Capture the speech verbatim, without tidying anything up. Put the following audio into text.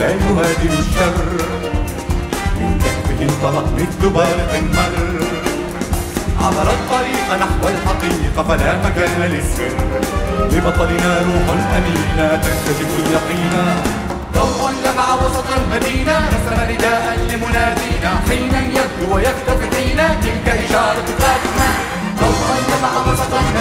لا يهادر الشر من كفه انطلق مثل بارق مر عبر الطريق نحو الحقيقة فلا مكان للسر لبطلنا روح أمينة تكتشف اليقين ضوء لمع وسط المدينة رسم نداء لمنادينا حينا يبدو ويختفي فينا تلك إشارة فاتنة ضوء لمع وسط